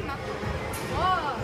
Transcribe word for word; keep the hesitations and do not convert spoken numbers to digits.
Wow.